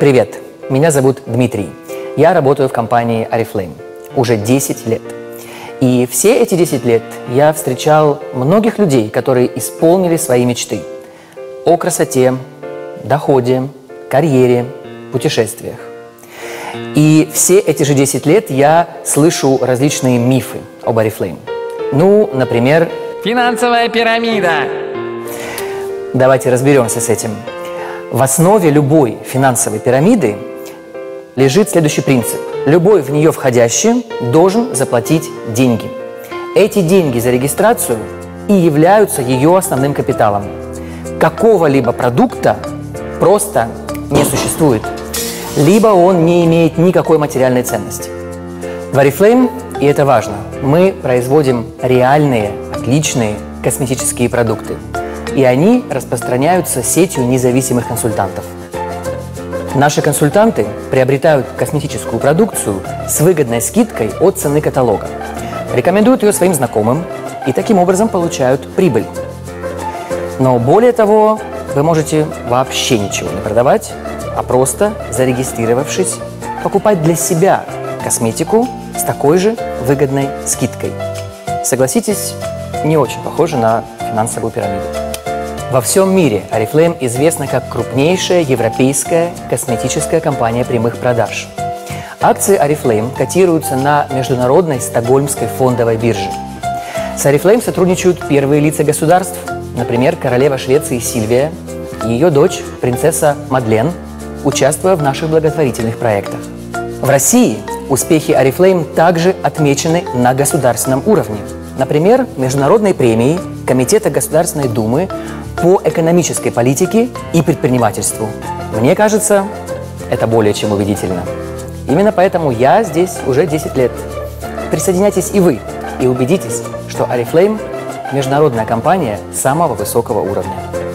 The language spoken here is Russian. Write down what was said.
Привет, меня зовут Дмитрий. Я работаю в компании Орифлэйм уже 10 лет. И все эти 10 лет я встречал многих людей, которые исполнили свои мечты о красоте, доходе, карьере, путешествиях. И все эти же 10 лет я слышу различные мифы об Орифлэйм. Ну, например, финансовая пирамида. Давайте разберемся с этим. В основе любой финансовой пирамиды лежит следующий принцип. Любой в нее входящий должен заплатить деньги. Эти деньги за регистрацию и являются ее основным капиталом. Какого-либо продукта просто не существует, либо он не имеет никакой материальной ценности. В Орифлэйм, и это важно, мы производим реальные, отличные косметические продукты. И они распространяются сетью независимых консультантов. Наши консультанты приобретают косметическую продукцию с выгодной скидкой от цены каталога, рекомендуют ее своим знакомым и таким образом получают прибыль. Но более того, вы можете вообще ничего не продавать, а просто, зарегистрировавшись, покупать для себя косметику с такой же выгодной скидкой. Согласитесь, не очень похоже на финансовую пирамиду. Во всем мире Орифлэйм известна как крупнейшая европейская косметическая компания прямых продаж. Акции Орифлэйм котируются на международной стокгольмской фондовой бирже. С Орифлэйм сотрудничают первые лица государств, например, королева Швеции Сильвия и ее дочь, принцесса Мадлен, участвуя в наших благотворительных проектах. В России успехи Орифлэйм также отмечены на государственном уровне. Например, международной премией Комитета Государственной Думы по экономической политике и предпринимательству. Мне кажется, это более чем убедительно. Именно поэтому я здесь уже 10 лет. Присоединяйтесь и вы, и убедитесь, что Орифлэйм – международная компания самого высокого уровня.